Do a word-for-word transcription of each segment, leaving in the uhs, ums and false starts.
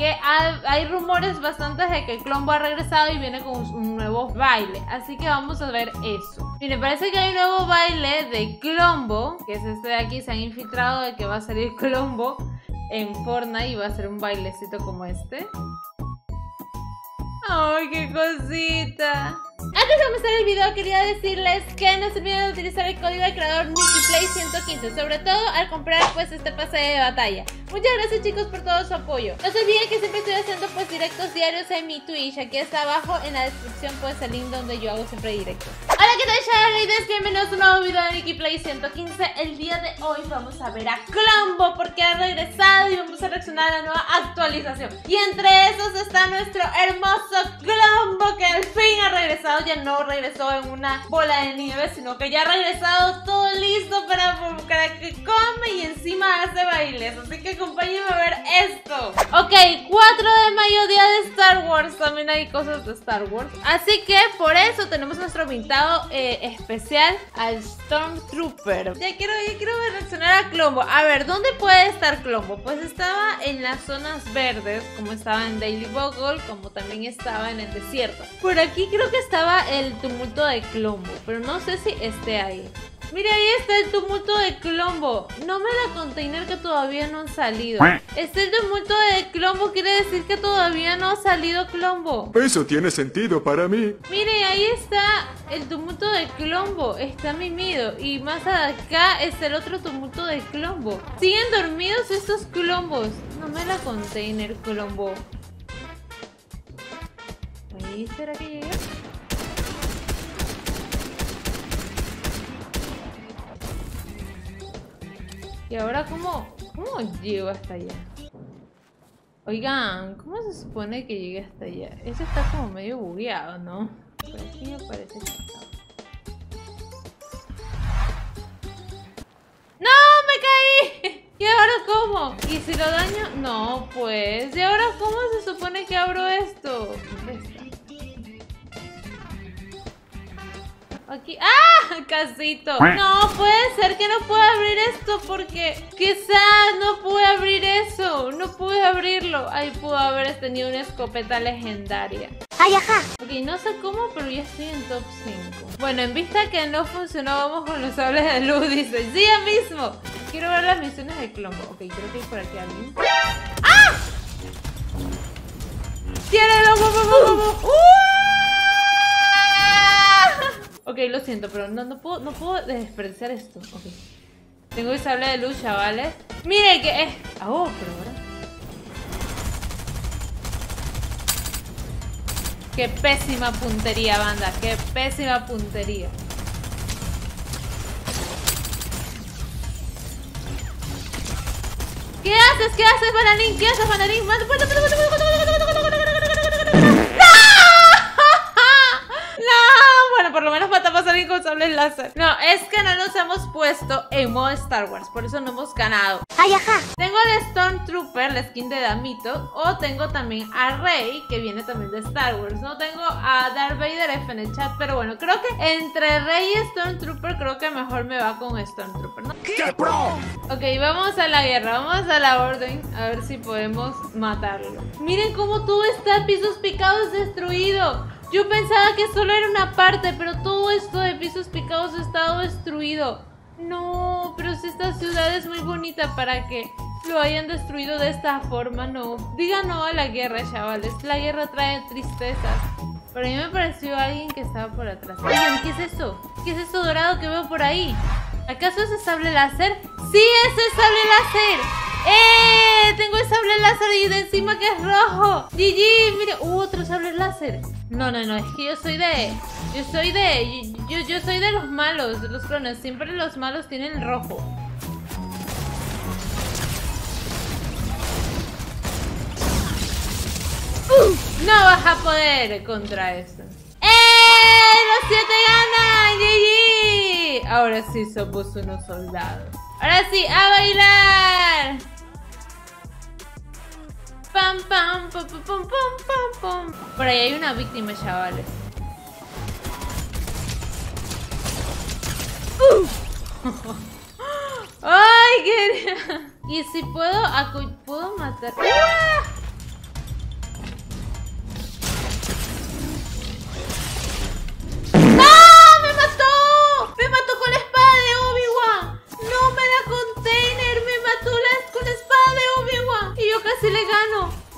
que ha, hay rumores bastantes de que el Klombo ha regresado y viene con un, un nuevo baile, así que vamos a ver eso. Miren, parece que hay un nuevo baile de Klombo, que es este de aquí. Se han infiltrado de que va a salir Klombo en Fortnite y va a hacer un bailecito como este. ¡Ay, oh, qué cosita! Antes de comenzar el video quería decirles que no se olviden de utilizar el código del creador Nicky Play ciento quince, sobre todo al comprar pues este pase de batalla. Muchas gracias chicos por todo su apoyo. No se olviden que siempre estoy haciendo pues directos diarios en mi Twitch. Aquí está abajo en la descripción pues el link donde yo hago siempre directos. Hola, ¿qué tal chavales? Bienvenidos a un nuevo video de NickyPlay ciento quince. El día de hoy vamos a ver a Klombo porque ha regresado y vamos a reaccionar a la nueva actualización. Y entre esos está nuestro hermoso Klombo que al fin ha regresado. Ya no regresó en una bola de nieve, sino que ya ha regresado todo listo para, para que come y encima hace bailes. Así que acompáñenme a ver esto. Ok, cuatro de mayo, día de Star Wars. También hay cosas de Star Wars. Así que por eso tenemos nuestro pintado eh, especial al Stormtrooper. Ya quiero, ya quiero reaccionar a Klombo. A ver, ¿dónde puede estar Klombo? Pues estaba en las zonas verdes, como estaba en Daily Bugle, como también estaba en el desierto. Por aquí creo que está el tumulto de Klombo, pero no sé si esté ahí. Mira, ahí está el tumulto de Klombo. No me da container que todavía no han salido. Está el tumulto de Klombo, quiere decir que todavía no ha salido Klombo. Eso tiene sentido para mí. Mire, ahí está el tumulto de Klombo. Está mimido. Y más acá está el otro tumulto de Klombo. Siguen dormidos estos Klombos. No me da container Klombo. Ahí, ¿será que llegué? Y ahora, ¿cómo, ¿cómo llego hasta allá? Oigan, ¿cómo se supone que llegue hasta allá? Eso está como medio bugueado, ¿no? Por aquí me parece que está... ¡No! ¡Me caí! ¿Y ahora cómo? ¿Y si lo daño? No, pues... ¿Y ahora cómo se supone que abro esto? Aquí. ¡Ah! Casito. No puede ser que no pueda abrir esto porque quizás no pude abrir eso. No pude abrirlo. Ahí pudo haber tenido una escopeta legendaria. ¡Ay, ajá! Ok, no sé cómo, pero ya estoy en top cinco. Bueno, en vista que no funcionó, vamos con los sables de luz. Dice, ¡sí, ya mismo! Quiero ver las misiones de Klombo. Ok, creo que hay por aquí alguien. ¡Ah! ¡Tiéralo! ¡Uh! Ok, lo siento, pero no, no, puedo, no puedo desperdiciar esto. Ok. Tengo el sable de luz, chavales. Mire que es... Oh, pero ahora... Qué pésima puntería, banda. Qué pésima puntería. ¿Qué haces? ¿Qué haces, Bananín? ¿Qué haces, Bananín? ¡Mata, mata, mata, mata, mata, mata, mata, mata, mata, mata! Por lo menos matamos a alguien con sables láser. No, es que no nos hemos puesto en modo Star Wars, por eso no hemos ganado. ¡Ay, ajá! Tengo el Stormtrooper, la skin de Damito. O tengo también a Rey, que viene también de Star Wars. No tengo a Darth Vader F en el chat, pero bueno, creo que entre Rey y Stormtrooper, creo que mejor me va con Stormtrooper, ¿no? ¡Qué pro! Ok, vamos a la guerra, vamos a la orden, a ver si podemos matarlo. Miren cómo todo está, pisos picados destruido. Yo pensaba que solo era una parte, pero todo esto de pisos picados ha estado destruido. No, pero si esta ciudad es muy bonita para que lo hayan destruido de esta forma, no. Diga no a la guerra, chavales. La guerra trae tristezas. Pero a mí me pareció alguien que estaba por atrás. Oigan, ¿qué es eso? ¿Qué es eso dorado que veo por ahí? ¿Acaso es el sable láser? ¡Sí, es el sable láser! ¡Eh! Tengo el sable láser y de encima que es rojo. ¡G G! Mire, uh, otro sable láser. No, no, no, es que yo soy de... Yo soy de... Yo, yo, yo soy de los malos, de los clones. Siempre los malos tienen el rojo. Uh, no vas a poder contra eso. ¡Eh! ¡Los siete ganan! ¡G G! Ahora sí somos unos soldados. Ahora sí, a bailar. Pam, pam, pam, pam, pam, pam, pam. Por ahí hay una víctima, chavales. Uh. ¡Ay, qué! Y si puedo, puedo matar. ¡Ah!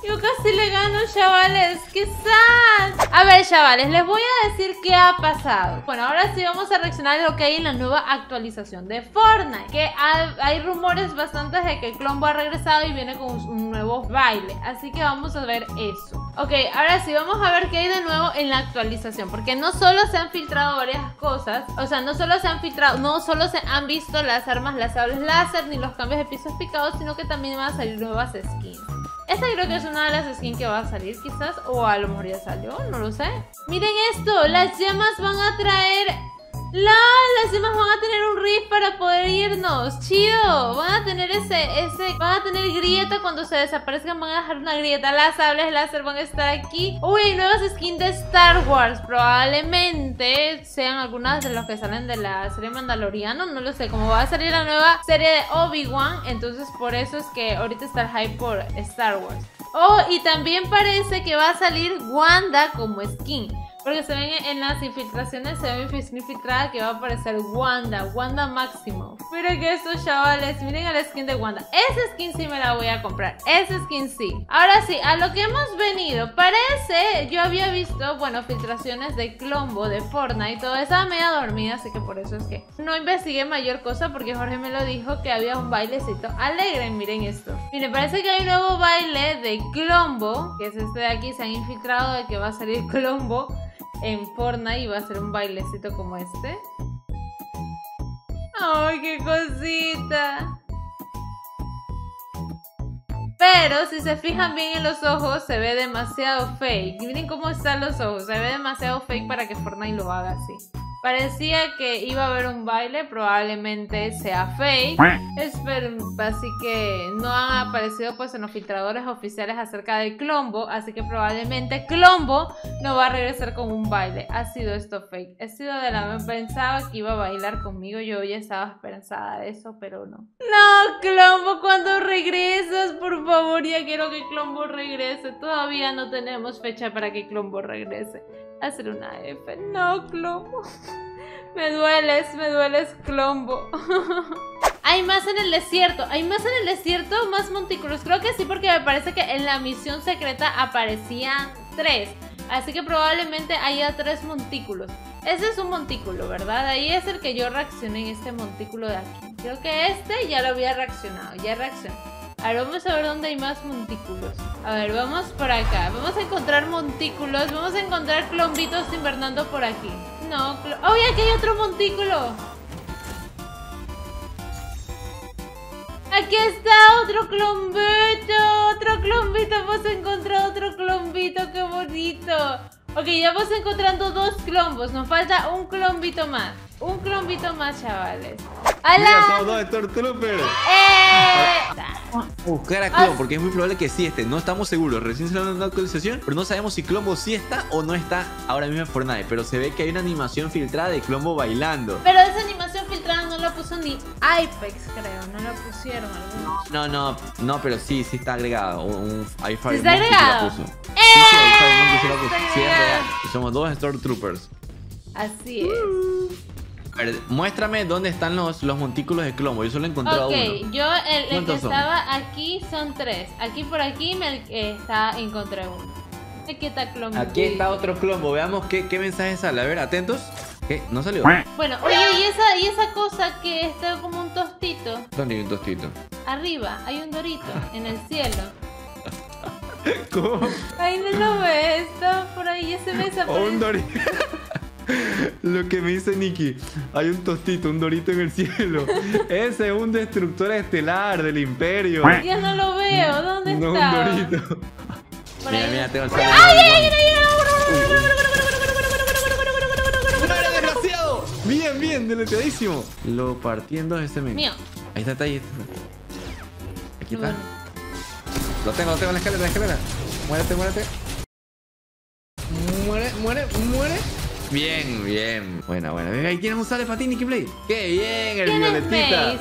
Yo casi le gano, chavales. ¡Qué sad! A ver, chavales, les voy a decir qué ha pasado. Bueno, ahora sí vamos a reaccionar a lo que hay en la nueva actualización de Fortnite. Que hay rumores bastantes de que Klombo ha regresado y viene con un nuevo baile. Así que vamos a ver eso. Ok, ahora sí, vamos a ver qué hay de nuevo en la actualización. Porque no solo se han filtrado varias cosas. O sea, no solo se han filtrado, no solo se han visto las armas, las sables láser, ni los cambios de pisos picados, sino que también van a salir nuevas skins. Esta creo que es una de las skins que va a salir quizás, o a lo mejor ya salió, no lo sé. Miren esto, las llamas van a traer... ¡Lol! Las llamas van a tener un rift para poder irnos. ¡Chido! Van a tener ese, ese... Van a tener grieta cuando se desaparezcan, van a dejar una grieta. Las sables láser van a estar aquí. ¡Uy! Hay nuevas skins de Star Wars. Probablemente sean algunas de las que salen de la serie Mandaloriano. No lo sé. Como va a salir la nueva serie de Obi-Wan, entonces por eso es que ahorita está el hype por Star Wars. ¡Oh! Y también parece que va a salir Wanda como skin. Porque se ven en las infiltraciones, se ve infiltrada que va a aparecer Wanda, Wanda máximo. Miren que estos chavales, miren a la skin de Wanda. Esa skin sí me la voy a comprar, esa skin sí. Ahora sí, a lo que hemos venido. Parece, yo había visto, bueno, filtraciones de Klombo, de Fortnite y todo. Estaba media dormida, así que por eso es que no investigué mayor cosa. Porque Jorge me lo dijo que había un bailecito alegre, miren esto. Miren, parece que hay un nuevo baile de Klombo, que es este de aquí, se han infiltrado de que va a salir Klombo en Fortnite y va a ser un bailecito como este. ¡Ay, qué cosita! Pero si se fijan bien en los ojos, se ve demasiado fake. Miren cómo están los ojos, se ve demasiado fake para que Fortnite lo haga así. Parecía que iba a haber un baile, probablemente sea fake. Así que no han aparecido pues en los filtradores oficiales acerca de Klombo. Así que probablemente Klombo no va a regresar con un baile. Ha sido esto fake. He sido de la vez pensaba que iba a bailar conmigo. Yo ya estaba esperanzada de eso, pero no. No, Klombo, cuando regresas, por favor, ya quiero que Klombo regrese. Todavía no tenemos fecha para que Klombo regrese. Hacer una F. No, Klombo. Me dueles, me dueles, Klombo. Hay más en el desierto. Hay más en el desierto, más Monticruz. Creo que sí, porque me parece que en la misión secreta aparecían tres. Así que probablemente haya tres montículos. Ese es un montículo, ¿verdad? Ahí es el que yo reaccioné en este montículo de aquí. Creo que este ya lo había reaccionado. Ya reaccioné. Ahora vamos a ver dónde hay más montículos. A ver, vamos por acá. Vamos a encontrar montículos. Vamos a encontrar clombitos invernando por aquí. No, ¡oh, y aquí hay otro montículo! Aquí está otro clombito. Otro clombito. Hemos encontrado otro clombito. ¡Qué bonito! Ok, ya vamos encontrando dos clombos. Nos falta un clombito más. Un clombito más, chavales. ¡Hala! ¡Mira, de Stormtrooper! ¡Eh! Buscar a Klombo, porque es muy probable que sí esté. No estamos seguros. Recién se le han dado actualización, pero no sabemos si Klombo sí está o no está ahora mismo en Fortnite. Pero se ve que hay una animación filtrada de Klombo bailando. Pero esa animación filtrada no la puso ni Apex, creo. No la pusieron algunos. No, no, no, pero sí, sí está agregado. Un, un, ¿sí está agregado? Sí, sí, Firemonkey se la puso. Sí, es real. Somos dos Stormtroopers. Así es. Mm. A ver, muéstrame dónde están los, los montículos de Klombo. Yo solo he encontrado okay, uno. Ok, yo el, el que son? estaba aquí son tres. Aquí por aquí me eh, está, encontré uno. Aquí está Klombo. Aquí está otro Klombo. Veamos qué, qué mensaje sale. A ver, atentos. ¿Qué? ¿No salió? Bueno, oye, ¿y esa, y esa cosa que está como un tostito? ¿Dónde hay un tostito? Arriba, hay un dorito en el cielo. ¿Cómo? Ay, no lo ves. Está por ahí, ya se me desapareció. Un dorito. Lo que me dice Nicky, hay un tostito, un dorito en el cielo. Ese es un destructor estelar del imperio. Ya no lo veo, ¿dónde no, está? No, un dorito. Mira, mira, tengo el saludo. ¡Ay, ay, ay, ay! ¡Desgraciado! Bien, bien, deletreadísimo. Lo partí en dos ese mes. Mío. Ahí está, está ahí. Aquí está. Lo tengo, lo tengo en la escalera, en la escalera. Muérete, muérete. Muere, muere, muere. Bien, bien. Buena, buena. Ahí tienes un sale para ti, NickyPlay. ¡Qué bien! El violetita.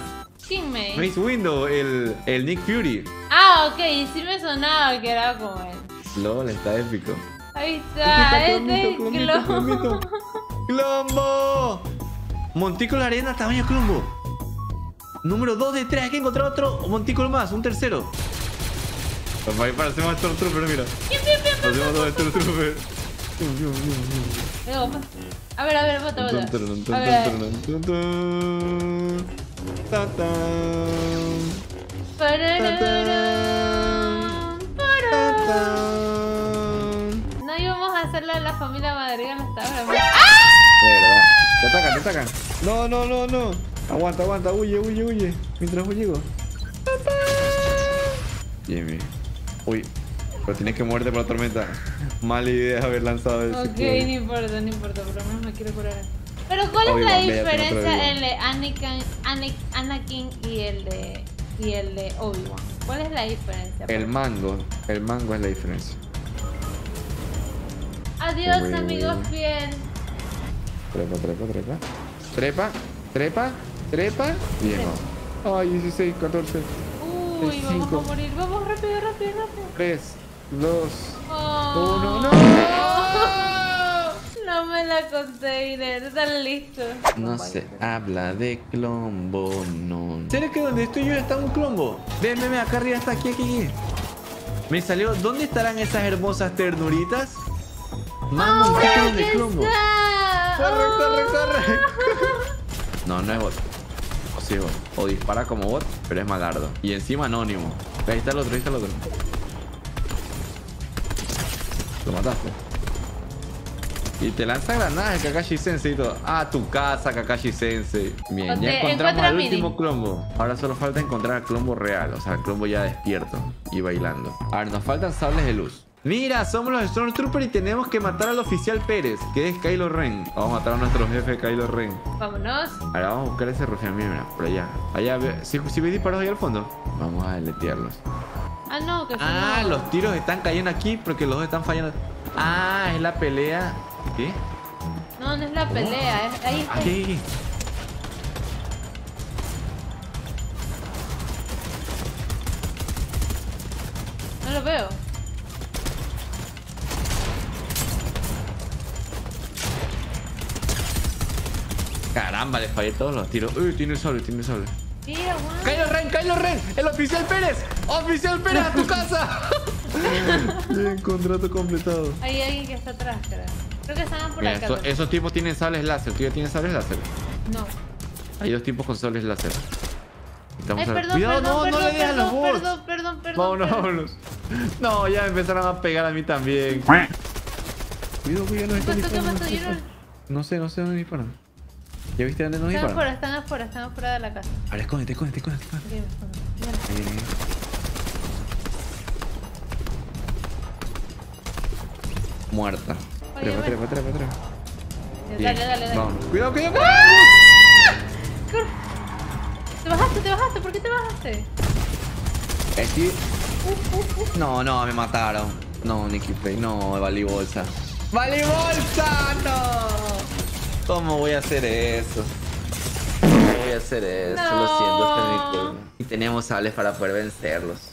¿Quién me? Mace Window, el, el Nick Fury. Ah, ok. Sí me sonaba que era como él. LOL, está épico. Ahí está. Este es Klombo. ¡Klombo! Montículo de arena, tamaño Klombo. Número dos de tres. Hay que encontrar otro montículo más. Un tercero. Papá, parecemos Stormtrooper, mira. Parecemos dos Stormtrooper. A ver, a ver, bota, bota. A ver. No íbamos a hacerlo en la familia Madrigal hasta ahora. ¡Ah! Te atacan, te atacan. No, no, no, no. Aguanta, aguanta, huye, huye, huye. Mientras yo llego. Jimmy. Uy, pero tienes que muerte por la tormenta. Mala idea haber lanzado eso. Ok, no importa, no importa, por lo menos me quiero curar. Pero ¿cuál es la diferencia entre Anakin, Anakin y el de y el de Obi-Wan? ¿Cuál es la diferencia? El mango, el mango es la diferencia. Adiós amigos fiel. Trepa, trepa, trepa. Trepa, trepa, trepa. Bien. Ay, dieciséis, catorce. Uy, vamos a morir, vamos rápido, rápido, rápido. tres, dos, uno, ¡no! No me la conté, Irene, están listos. No se habla de Klombo, no. ¿Será que donde estoy yo está un Klombo? Ven, ven, acá arriba está, aquí, aquí, aquí. Me salió, ¿dónde estarán esas hermosas ternuritas? Más montones de Klombo. ¡Corre, corre, corre! No, no es bot. O sí, bot. O dispara como bot, pero es malardo. Y encima anónimo. Ahí está el otro, ahí está el otro. Lo mataste. Y te lanza granadas el Kakashi Sensei y todo. Ah, tu casa, Kakashi Sensei. Bien, okay, ya encontramos al último Klombo. Ahora solo falta encontrar al Klombo real. O sea, al Klombo ya despierto y bailando. A ver, nos faltan sables de luz. Mira, somos los Stormtroopers y tenemos que matar al oficial Pérez, que es Kylo Ren. Vamos a matar a nuestro jefe Kylo Ren. Vámonos. Ahora vamos a buscar ese rufián, mira, por allá. Allá, si, si ves disparos ahí al fondo, vamos a deletearlos. Ah, no, que Ah, no. Los tiros están cayendo aquí porque los dos están fallando. Ah, es la pelea. ¿Qué? No, no es la pelea, oh. es, ahí está. Aquí. No lo veo. Caramba, le fallé todos los tiros. Uy, tiene sable, tiene sable. Tira, guau. Kylo Ren, Kylo Ren, el oficial Pérez. Oficial Pérez, a tu casa. Bien, contrato completado. Hay alguien que está atrás, creo. Creo que estaban por Mira, acá. Eso, esos tipos tienen sables láser. ¿Tú ya tienes sables láser? No. Hay dos tipos con sables láser. Estamos Ay, perdón, Cuidado, perdón, no, perdón, no le dejan los bots. Perdón, perdón, perdón. Vámonos, vámonos. No, ya empezaron a pegar a mí también. Cuidado, cuidado, no están disparando. No sé, no sé dónde disparan. ¿Ya viste dónde nos disparan? Están afuera, están afuera, están afuera de la casa. Ahora escóndete, escóndete, escóndete. escóndete. Okay, eh. Muerta. Trepa, trepa, trepa, trepa. Dale, dale, dale. Vamos. Cuidado, cuidado, cuidado. ¡Ah! Te bajaste, te bajaste, ¿por qué te bajaste? Aquí. Uh, uh, uh. No, no, me mataron. No, NickyPlay, no, valí bolsa. ¡Valí bolsa! ¡No! ¿Cómo voy a hacer eso? ¿Cómo voy a hacer eso? No. Lo siento, este es mi culpa. Y tenemos sables para poder vencerlos.